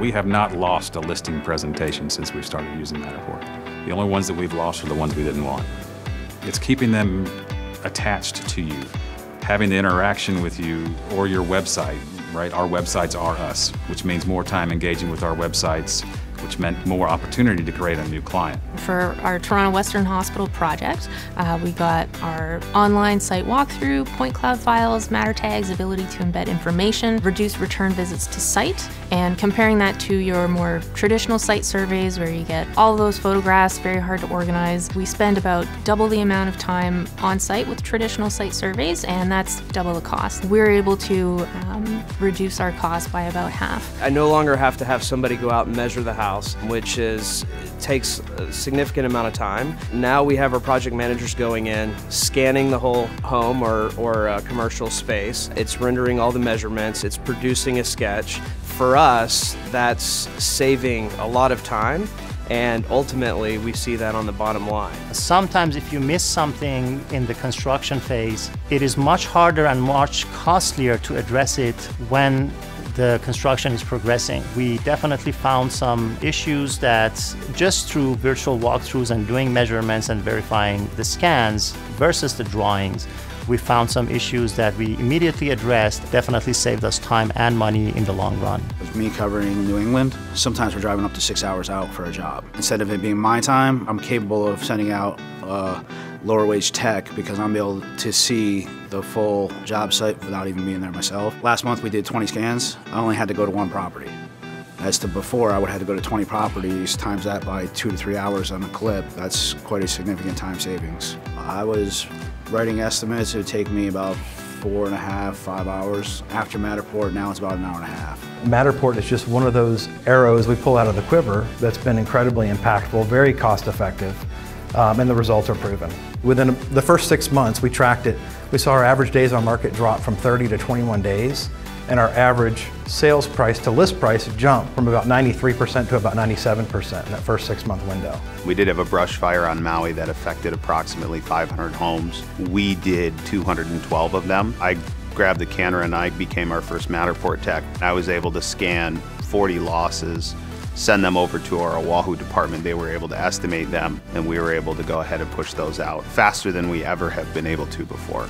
We have not lost a listing presentation since we've started using Matterport. The only ones that we've lost are the ones we didn't want. It's keeping them attached to you, having the interaction with you or your website, right? Our websites are us, which means more time engaging with our websites, which meant more opportunity to create a new client. For our Toronto Western Hospital project, we got our online site walkthrough, point cloud files, matter tags, ability to embed information, reduce return visits to site, and comparing that to your more traditional site surveys where you get all those photographs, very hard to organize. We spend about double the amount of time on site with traditional site surveys, and that's double the cost. We're able to reduce our cost by about half. I no longer have to have somebody go out and measure the house, which takes a significant amount of time. Now we have our project managers going in, scanning the whole home or commercial space. It's rendering all the measurements, it's producing a sketch. For us, that's saving a lot of time, and ultimately we see that on the bottom line. Sometimes if you miss something in the construction phase, it is much harder and much costlier to address it when the construction is progressing. We definitely found some issues that just through virtual walkthroughs and doing measurements and verifying the scans versus the drawings, we found some issues that we immediately addressed, definitely saved us time and money in the long run. With me covering New England, sometimes we're driving up to 6 hours out for a job. Instead of it being my time, I'm capable of sending out lower wage tech because I'm able to see the full job site without even being there myself. Last month we did 20 scans. I only had to go to one property. As to before, I would have had to go to 20 properties, times that by 2 to 3 hours on a clip. That's quite a significant time savings. I was writing estimates. It would take me about 4.5, 5 hours. After Matterport, now it's about 1.5 hours. Matterport is just one of those arrows we pull out of the quiver that's been incredibly impactful, very cost effective. And the results are proven. Within the first 6 months, we tracked it. We saw our average days on market drop from 30 to 21 days, and our average sales price to list price jumped from about 93% to about 97% in that first 6 month window. We did have a brush fire on Maui that affected approximately 500 homes. We did 212 of them. I grabbed the camera and I became our first Matterport tech. I was able to scan 40 losses, send them over to our Oahu department. They were able to estimate them, and we were able to go ahead and push those out faster than we ever have been able to before.